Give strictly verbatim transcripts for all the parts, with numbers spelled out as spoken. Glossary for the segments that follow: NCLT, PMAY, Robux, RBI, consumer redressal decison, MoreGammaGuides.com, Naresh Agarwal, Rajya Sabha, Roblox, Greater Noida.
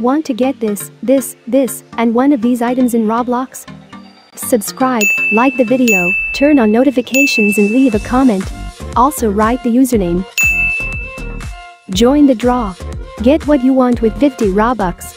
Want to get this, this, this, and one of these items in Roblox? Subscribe, like the video, turn on notifications and leave a comment. Also write the username. Join the draw. Get what you want with fifty Robux.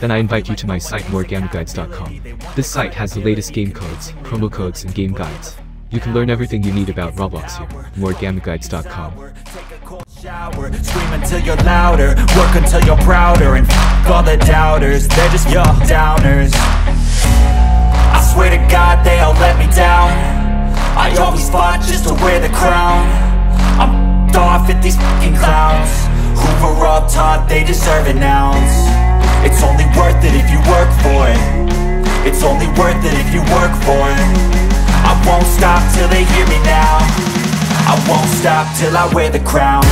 Then I invite you to my site More Gamma Guides dot com. This site has the latest game codes, promo codes and game guides. You can learn everything you need about Roblox here. More Gamma Guides dot com. Scream until you're louder, work until you're prouder, and f*** all the doubters, they're just your downers. I swear to God they all let me down. I always fought just to wear the crown. I'm f***ed off at these f***ing clowns who were all taught they deserve an ounce. It's only worth it if you work for it. It's only worth it if you work for it. I won't stop till they hear me now. I won't stop till I wear the crown.